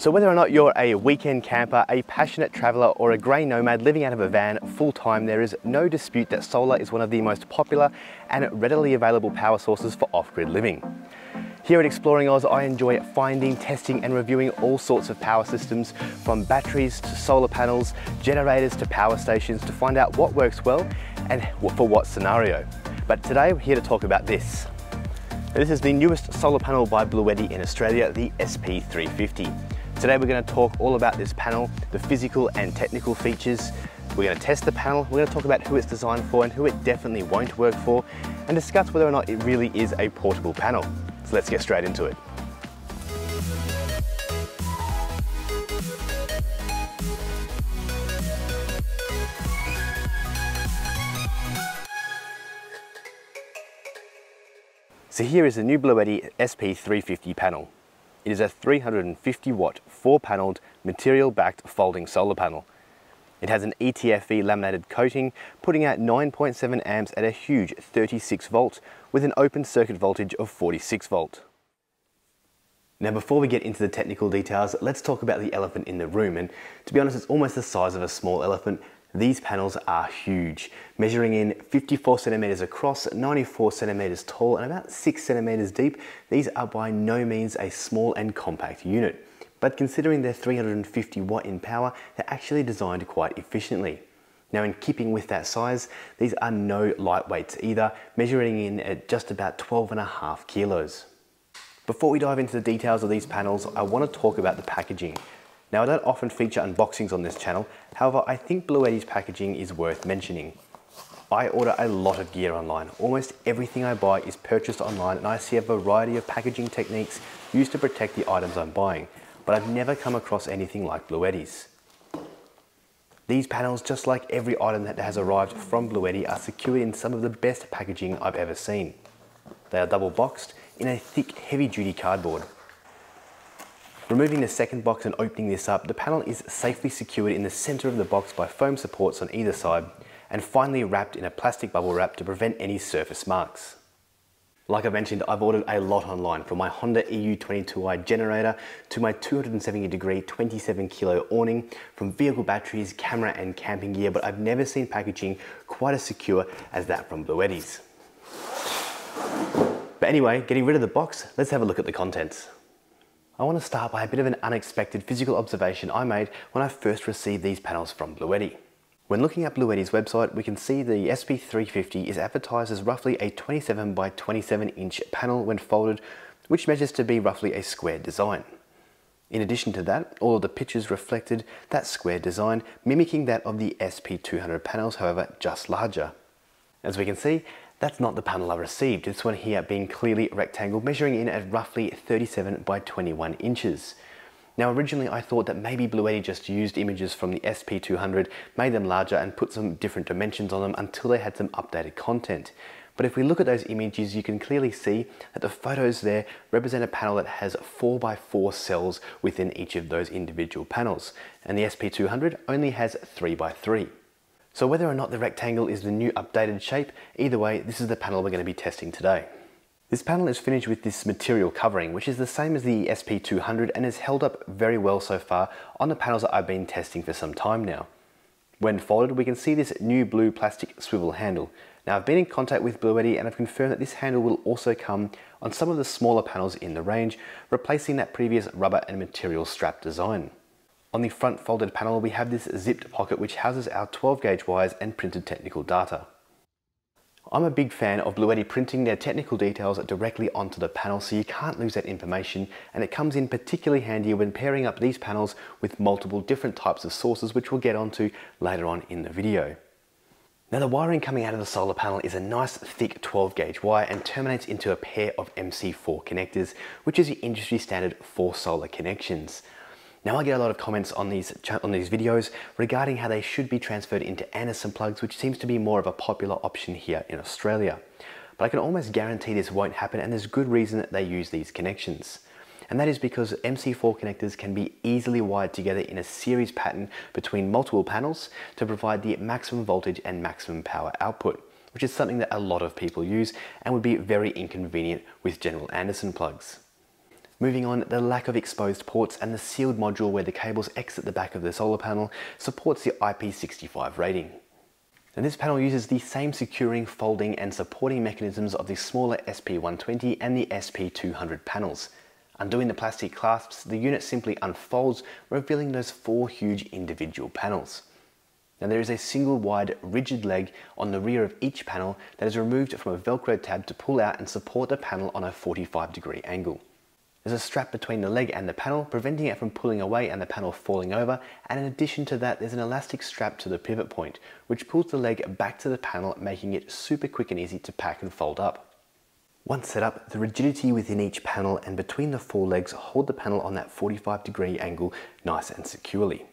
So whether or not you're a weekend camper, a passionate traveller or a grey nomad living out of a van full time, there is no dispute that solar is one of the most popular and readily available power sources for off-grid living. Here at Exploring Oz, I enjoy finding, testing and reviewing all sorts of power systems, from batteries to solar panels, generators to power stations, to find out what works well and for what scenario. But today we're here to talk about this. This is the newest solar panel by Bluetti in Australia, the SP350. Today we're going to talk all about this panel, the physical and technical features. We're going to test the panel, we're going to talk about who it's designed for and who it definitely won't work for, and discuss whether or not it really is a portable panel. So let's get straight into it. So here is the new Bluetti SP350 panel. It is a 350 watt, 4-panelled, material-backed folding solar panel. It has an ETFE laminated coating, putting out 9.7 amps at a huge 36 volts with an open circuit voltage of 46 volt. Now before we get into the technical details, let's talk about the elephant in the room, and to be honest, it's almost the size of a small elephant. These panels are huge, measuring in 54 centimeters across, 94 centimeters tall and about 6 centimeters deep. These are by no means a small and compact unit. But considering they're 350 watt in power, they're actually designed quite efficiently. Now in keeping with that size, these are no lightweights either, measuring in at just about 12.5 kilos. Before we dive into the details of these panels, I want to talk about the packaging. Now I don't often feature unboxings on this channel, however I think Bluetti's packaging is worth mentioning. I order a lot of gear online. Almost everything I buy is purchased online and I see a variety of packaging techniques used to protect the items I'm buying. But I've never come across anything like Bluetti's. These panels, just like every item that has arrived from Bluetti, are secured in some of the best packaging I've ever seen. They are double boxed in a thick, heavy-duty cardboard. Removing the second box and opening this up, the panel is safely secured in the center of the box by foam supports on either side, and finally wrapped in a plastic bubble wrap to prevent any surface marks. Like I mentioned, I've ordered a lot online, from my Honda EU22i generator to my 270 degree 27 kilo awning, from vehicle batteries, camera and camping gear, but I've never seen packaging quite as secure as that from Bluetti's. But anyway, getting rid of the box, let's have a look at the contents. I want to start by a bit of an unexpected physical observation I made when I first received these panels from Bluetti. When looking at Bluetti's website, we can see the SP350 is advertised as roughly a 27 by 27 inch panel when folded, which measures to be roughly a square design. In addition to that, all of the pictures reflected that square design, mimicking that of the SP200 panels, however, just larger. As we can see, that's not the panel I received, this one here being clearly rectangle, measuring in at roughly 37 by 21 inches. Now originally I thought that maybe Bluetti just used images from the SP200, made them larger and put some different dimensions on them until they had some updated content. But if we look at those images, you can clearly see that the photos there represent a panel that has 4x4 cells within each of those individual panels, and the SP200 only has 3x3. So whether or not the rectangle is the new updated shape, either way, this is the panel we're going to be testing today. This panel is finished with this material covering, which is the same as the SP200 and has held up very well so far on the panels that I've been testing for some time now. When folded, we can see this new blue plastic swivel handle. Now I've been in contact with Bluetti and I've confirmed that this handle will also come on some of the smaller panels in the range, replacing that previous rubber and material strap design. On the front folded panel, we have this zipped pocket which houses our 12 gauge wires and printed technical data. I'm a big fan of Bluetti printing their technical details directly onto the panel, so you can't lose that information, and it comes in particularly handy when pairing up these panels with multiple different types of sources, which we'll get onto later on in the video. Now the wiring coming out of the solar panel is a nice thick 12 gauge wire and terminates into a pair of MC4 connectors, which is the industry standard for solar connections. Now I get a lot of comments on these videos regarding how they should be transferred into Anderson plugs, which seems to be more of a popular option here in Australia. But I can almost guarantee this won't happen, and there's good reason that they use these connections. And that is because MC4 connectors can be easily wired together in a series pattern between multiple panels to provide the maximum voltage and maximum power output, which is something that a lot of people use and would be very inconvenient with general Anderson plugs. Moving on, the lack of exposed ports and the sealed module where the cables exit the back of the solar panel supports the IP65 rating. And this panel uses the same securing, folding and supporting mechanisms of the smaller SP120 and the SP200 panels. Undoing the plastic clasps, the unit simply unfolds, revealing those four huge individual panels. Now there is a single wide rigid leg on the rear of each panel that is removed from a Velcro tab to pull out and support the panel on a 45-degree angle. There's a strap between the leg and the panel, preventing it from pulling away and the panel falling over, and in addition to that there's an elastic strap to the pivot point, which pulls the leg back to the panel, making it super quick and easy to pack and fold up. Once set up, the rigidity within each panel and between the four legs hold the panel on that 45-degree angle nice and securely.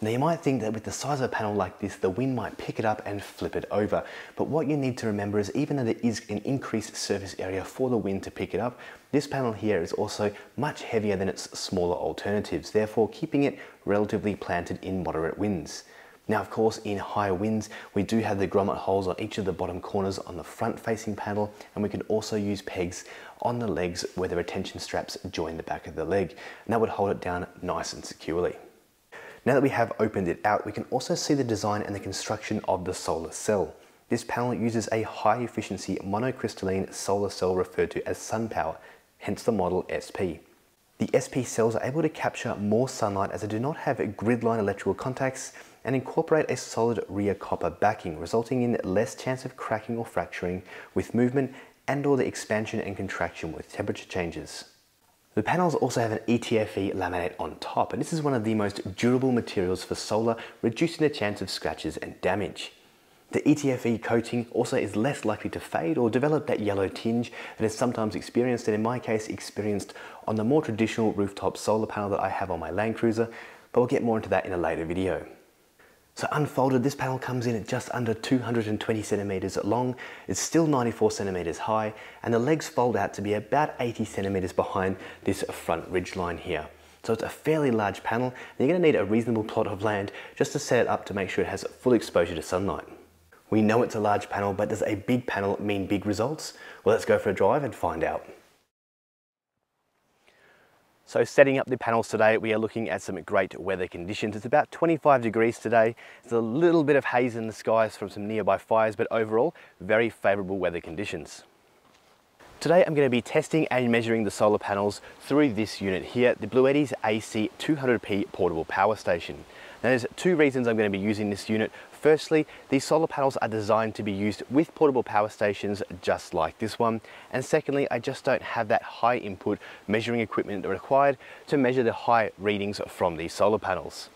Now you might think that with the size of a panel like this, the wind might pick it up and flip it over, but what you need to remember is even though there is an increased surface area for the wind to pick it up, this panel here is also much heavier than its smaller alternatives, therefore keeping it relatively planted in moderate winds. Now of course, in higher winds, we do have the grommet holes on each of the bottom corners on the front facing panel, and we can also use pegs on the legs where the retention straps join the back of the leg, and that would hold it down nice and securely. Now that we have opened it out, we can also see the design and the construction of the solar cell. This panel uses a high efficiency monocrystalline solar cell referred to as SunPower, hence the model SP. The SP cells are able to capture more sunlight as they do not have gridline electrical contacts and incorporate a solid rear copper backing, resulting in less chance of cracking or fracturing with movement and or the expansion and contraction with temperature changes. The panels also have an ETFE laminate on top, and this is one of the most durable materials for solar, reducing the chance of scratches and damage. The ETFE coating also is less likely to fade or develop that yellow tinge that is sometimes experienced, and in my case experienced on the more traditional rooftop solar panel that I have on my Land Cruiser, but we'll get more into that in a later video. So unfolded, this panel comes in at just under 220 centimeters long, it's still 94 centimeters high, and the legs fold out to be about 80 centimeters behind this front ridge line here. So it's a fairly large panel, and you're gonna need a reasonable plot of land just to set it up to make sure it has full exposure to sunlight. We know it's a large panel, but does a big panel mean big results? Well, let's go for a drive and find out. So setting up the panels today, we are looking at some great weather conditions. It's about 25 degrees today. There's a little bit of haze in the skies from some nearby fires, but overall, very favorable weather conditions. Today, I'm gonna be testing and measuring the solar panels through this unit here, the Bluetti's AC200P portable power station. Now there's two reasons I'm gonna be using this unit. Firstly, these solar panels are designed to be used with portable power stations just like this one. And secondly, I just don't have that high input measuring equipment required to measure the high readings from these solar panels.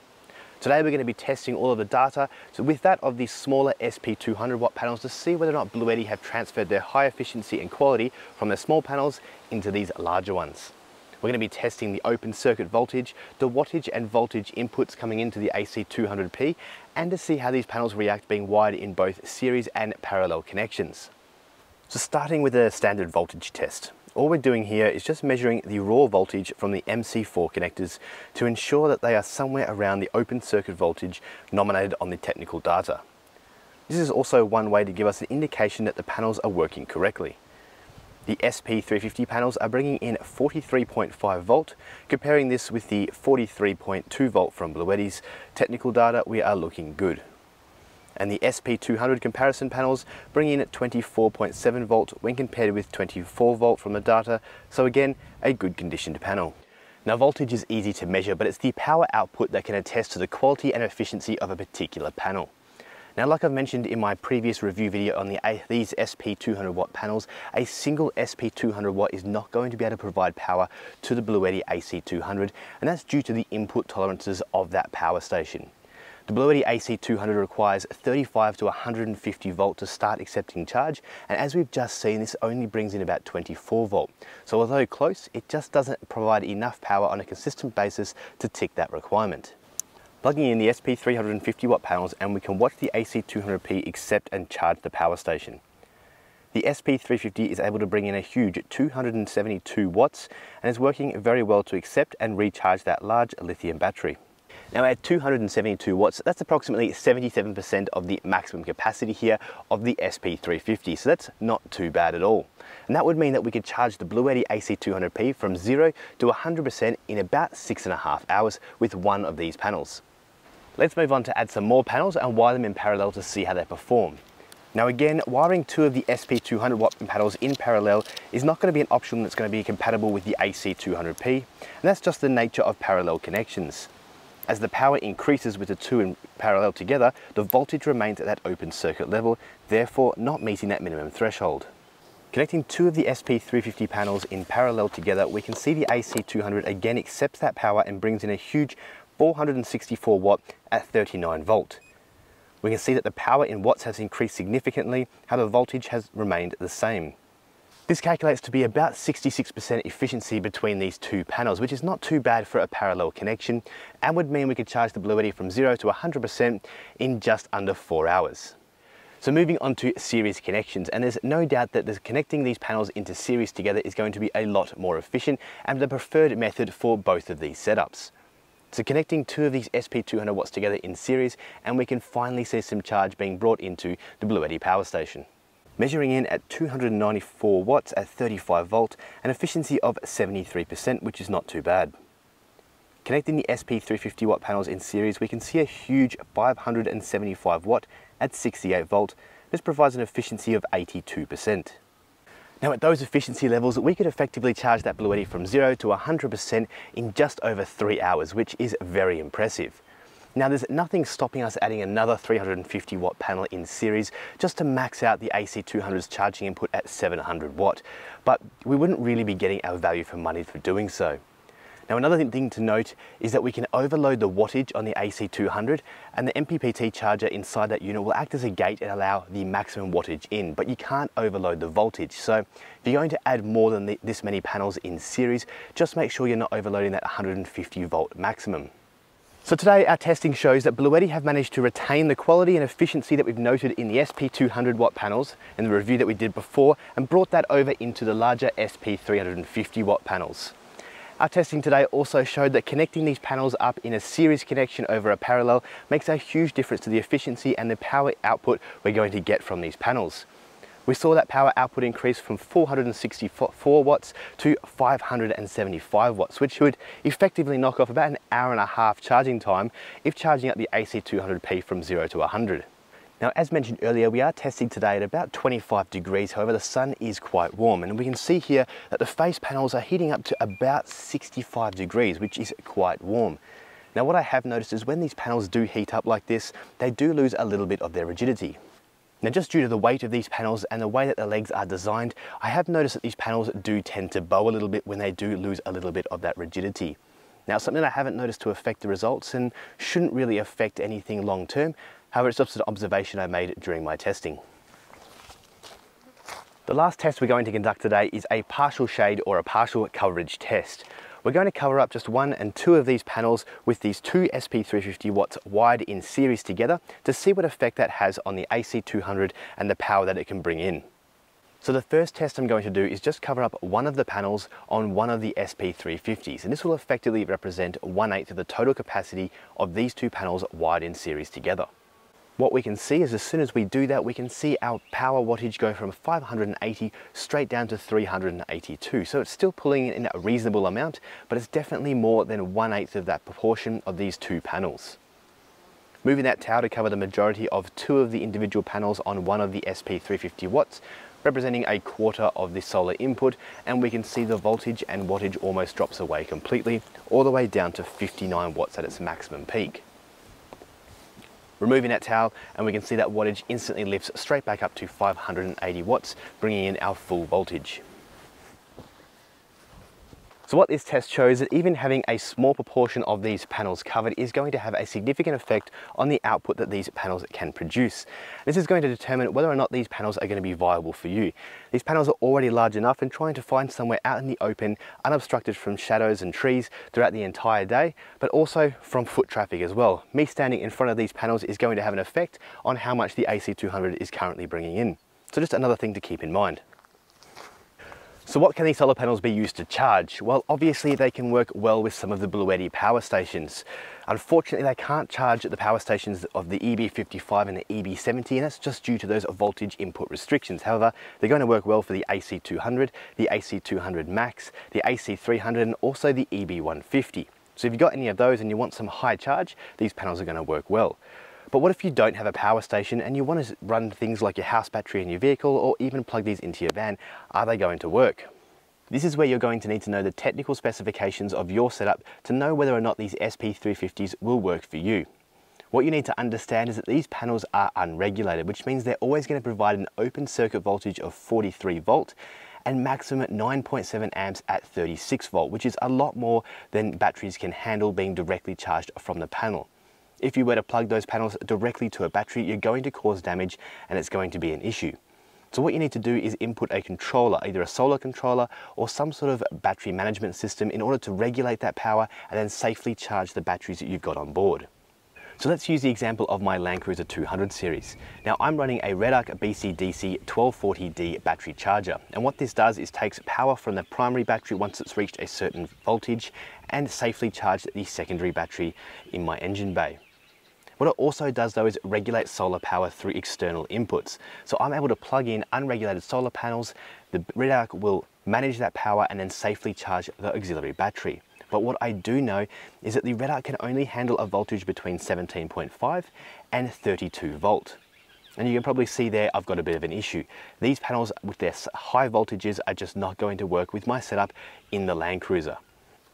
Today, we're going to be testing all of the data with that of the smaller SP200 watt panels to see whether or not Bluetti have transferred their high efficiency and quality from their small panels into these larger ones. We're going to be testing the open circuit voltage, the wattage and voltage inputs coming into the AC200P, and to see how these panels react being wired in both series and parallel connections. So starting with a standard voltage test. All we're doing here is just measuring the raw voltage from the MC4 connectors to ensure that they are somewhere around the open circuit voltage nominated on the technical data. This is also one way to give us an indication that the panels are working correctly. The SP350 panels are bringing in 43.5 volt. Comparing this with the 43.2 volt from Bluetti's technical data, we are looking good. And the SP200 comparison panels bring in 24.7 volt when compared with 24 volt from the data. So again, a good conditioned panel. Now voltage is easy to measure, but it's the power output that can attest to the quality and efficiency of a particular panel. Now, like I've mentioned in my previous review video on these SP200 watt panels, a single SP200 watt is not going to be able to provide power to the Bluetti AC200, and that's due to the input tolerances of that power station. The Bluetti AC200 requires 35 to 150 volt to start accepting charge, and as we've just seen, this only brings in about 24 volt. So although close, it just doesn't provide enough power on a consistent basis to tick that requirement. Plugging in the SP350 watt panels and we can watch the AC200P accept and charge the power station. The SP350 is able to bring in a huge 272 watts and is working very well to accept and recharge that large lithium battery. Now at 272 watts, that's approximately 77% of the maximum capacity here of the SP350, so that's not too bad at all. And that would mean that we could charge the Bluetti AC200P from 0 to 100% in about 6.5 hours with one of these panels. Let's move on to add some more panels and wire them in parallel to see how they perform. Now again, wiring two of the SP200 watt panels in parallel is not going to be an option that's going to be compatible with the AC200P, and that's just the nature of parallel connections. As the power increases with the two in parallel together, the voltage remains at that open circuit level, therefore not meeting that minimum threshold. Connecting two of the SP350 panels in parallel together, we can see the AC200 again accepts that power and brings in a huge 464 watt at 39 volt. We can see that the power in watts has increased significantly, how the voltage has remained the same. This calculates to be about 66% efficiency between these two panels, which is not too bad for a parallel connection, and would mean we could charge the Bluetti from 0 to 100% in just under 4 hours. So moving on to series connections, and there's no doubt that connecting these panels into series together is going to be a lot more efficient and the preferred method for both of these setups. So connecting two of these SP200 watts together in series, and we can finally see some charge being brought into the Bluetti power station. Measuring in at 294 watts at 35 volt, an efficiency of 73%, which is not too bad. Connecting the SP350 watt panels in series, we can see a huge 575 watt at 68 volt. This provides an efficiency of 82%. Now at those efficiency levels, we could effectively charge that Bluetti from 0 to 100% in just over 3 hours, which is very impressive. Now there's nothing stopping us adding another 350 watt panel in series just to max out the AC200's charging input at 700 watt, but we wouldn't really be getting our value for money for doing so. Now another thing to note is that we can overload the wattage on the AC200, and the MPPT charger inside that unit will act as a gate and allow the maximum wattage in, but you can't overload the voltage. So if you're going to add more than this many panels in series, just make sure you're not overloading that 150 volt maximum. So today our testing shows that Bluetti have managed to retain the quality and efficiency that we've noted in the SP200 watt panels in the review that we did before, and brought that over into the larger SP350 watt panels. Our testing today also showed that connecting these panels up in a series connection over a parallel makes a huge difference to the efficiency and the power output we're going to get from these panels. We saw that power output increase from 464 watts to 575 watts, which would effectively knock off about 1.5 hours charging time if charging up the AC200P from 0 to 100. Now, as mentioned earlier, we are testing today at about 25 degrees. However, the sun is quite warm, and we can see here that the face panels are heating up to about 65 degrees, which is quite warm. Now, what I have noticed is when these panels do heat up like this, they do lose a little bit of their rigidity. Now, just due to the weight of these panels and the way that the legs are designed, I have noticed that these panels do tend to bow a little bit when they do lose a little bit of that rigidity. Now, something I haven't noticed to affect the results and shouldn't really affect anything long term. However, it's just an observation I made during my testing. The last test we're going to conduct today is a partial shade or a partial coverage test. We're going to cover up just one and two of these panels with these two SP350 watts wired in series together to see what effect that has on the AC200 and the power that it can bring in. So the first test I'm going to do is just cover up one of the panels on one of the SP350s, and this will effectively represent 1/8 of the total capacity of these two panels wired in series together. What we can see is as soon as we do that, we can see our power wattage go from 580 straight down to 382. So it's still pulling in a reasonable amount, but it's definitely more than 1/8 of that proportion of these two panels. Moving that tower to cover the majority of two of the individual panels on one of the SP350 watts, representing 1/4 of the solar input, and we can see the voltage and wattage almost drops away completely, all the way down to 59 watts at its maximum peak. Removing that towel, and we can see that wattage instantly lifts straight back up to 580 watts, bringing in our full voltage. So what this test shows is that even having a small proportion of these panels covered is going to have a significant effect on the output that these panels can produce. This is going to determine whether or not these panels are going to be viable for you. These panels are already large enough, and trying to find somewhere out in the open, unobstructed from shadows and trees throughout the entire day, but also from foot traffic as well. Me standing in front of these panels is going to have an effect on how much the AC200 is currently bringing in. So just another thing to keep in mind. So what can these solar panels be used to charge? Well, obviously they can work well with some of the Bluetti power stations. Unfortunately, they can't charge at the power stations of the EB55 and the EB70, and that's just due to those voltage input restrictions. However, they're going to work well for the AC200, the AC200 Max, the AC300, and also the EB150. So if you've got any of those and you want some high charge, these panels are going to work well. But what if you don't have a power station and you want to run things like your house battery in your vehicle, or even plug these into your van? Are they going to work? This is where you're going to need to know the technical specifications of your setup to know whether or not these SP350s will work for you. What you need to understand is that these panels are unregulated, which means they're always going to provide an open circuit voltage of 43 volt and maximum 9.7 amps at 36 volt, which is a lot more than batteries can handle being directly charged from the panel. If you were to plug those panels directly to a battery, you're going to cause damage and it's going to be an issue. So what you need to do is input a controller, either a solar controller or some sort of battery management system, in order to regulate that power and then safely charge the batteries that you've got on board. So let's use the example of my Land Cruiser 200 series. Now I'm running a Redarc BCDC 1240D battery charger, and what this does is takes power from the primary battery once it's reached a certain voltage and safely charges the secondary battery in my engine bay. What it also does though is regulate solar power through external inputs. So I'm able to plug in unregulated solar panels, the Redarc will manage that power and then safely charge the auxiliary battery. But what I do know is that the Redarc can only handle a voltage between 17.5 and 32 volt. And you can probably see there I've got a bit of an issue. These panels with their high voltages are just not going to work with my setup in the Land Cruiser.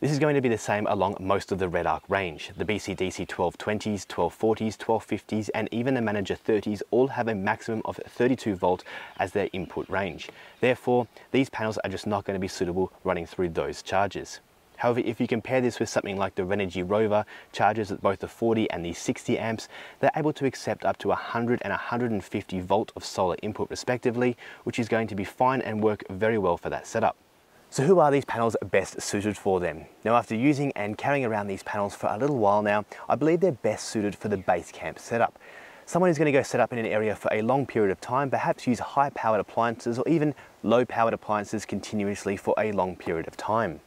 This is going to be the same along most of the Redarc range. The BCDC 1220s, 1240s, 1250s, and even the Manager 30s all have a maximum of 32 volt as their input range. Therefore, these panels are just not going to be suitable running through those charges. However, if you compare this with something like the Renogy Rover chargers at both the 40 and the 60 amps, they're able to accept up to 100 and 150 volt of solar input respectively, which is going to be fine and work very well for that setup. So who are these panels best suited for then? Now, after using and carrying around these panels for a little while now, I believe they're best suited for the base camp setup. Someone who's going to go set up in an area for a long period of time, perhaps use high powered appliances or even low powered appliances continuously for a long period of time.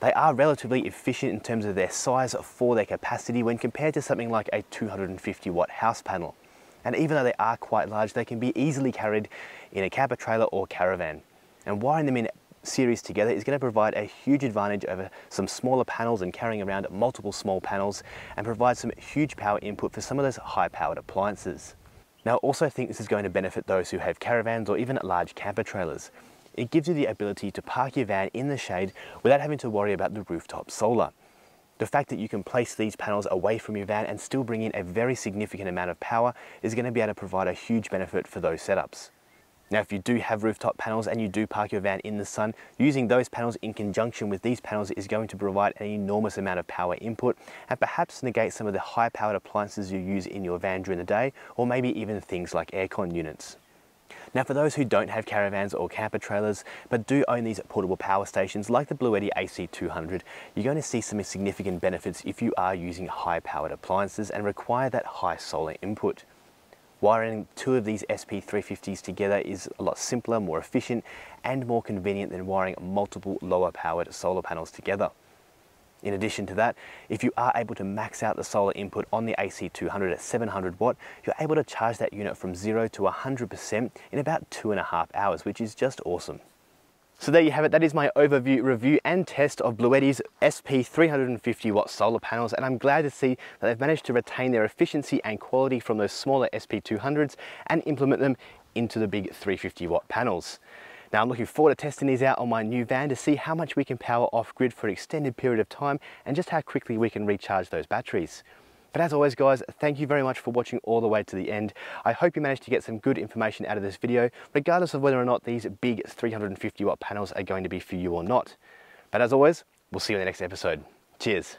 They are relatively efficient in terms of their size for their capacity when compared to something like a 250 watt house panel. And even though they are quite large, they can be easily carried in a camper trailer or caravan. And wiring them in series together is going to provide a huge advantage over some smaller panels and carrying around multiple small panels, and provide some huge power input for some of those high powered appliances. Now I also think this is going to benefit those who have caravans or even large camper trailers. It gives you the ability to park your van in the shade without having to worry about the rooftop solar. The fact that you can place these panels away from your van and still bring in a very significant amount of power is going to be able to provide a huge benefit for those setups. Now, if you do have rooftop panels and you do park your van in the sun, using those panels in conjunction with these panels is going to provide an enormous amount of power input, and perhaps negate some of the high powered appliances you use in your van during the day, or maybe even things like aircon units. Now, for those who don't have caravans or camper trailers, but do own these portable power stations like the Bluetti AC200, you're going to see some significant benefits if you are using high powered appliances and require that high solar input. Wiring two of these SP350s together is a lot simpler, more efficient, and more convenient than wiring multiple lower powered solar panels together. In addition to that, if you are able to max out the solar input on the AC200 at 700 watt, you're able to charge that unit from 0 to 100% in about 2.5 hours, which is just awesome. So there you have it. That is my overview, review and test of Bluetti's SP350 watt solar panels, and I'm glad to see that they've managed to retain their efficiency and quality from those smaller SP200s and implement them into the big 350 watt panels. Now I'm looking forward to testing these out on my new van to see how much we can power off grid for an extended period of time and just how quickly we can recharge those batteries. But as always guys, thank you very much for watching all the way to the end. I hope you managed to get some good information out of this video, regardless of whether or not these big 350 watt panels are going to be for you or not. But as always, we'll see you in the next episode. Cheers.